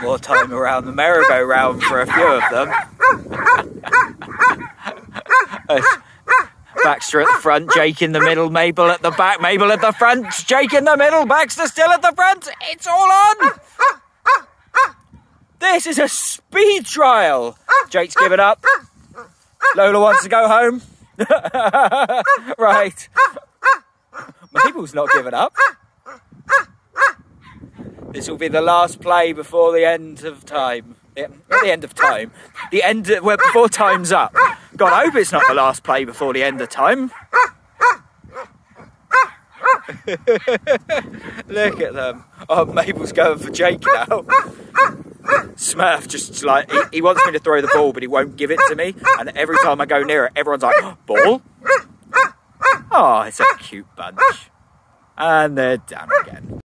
bit more time around the merry-go-round for a few of them. Baxter at the front, Jake in the middle, Mabel at the back, Mabel at the front, Jake in the middle, Baxter still at the front. It's all on. This is a speed trial. Jake's given up. Lola wants to go home. Right. Mabel's not given up. This will be the last play before the end of time. Yeah, not the end of time. The end of, well, before time's up. God, I hope it's not the last play before the end of time. Look at them. Oh, Mabel's going for Jake now. Smurf just like, he wants me to throw the ball, but he won't give it to me. And every time I go near it, everyone's like, oh, ball? Oh, it's a cute bunch. And they're down again.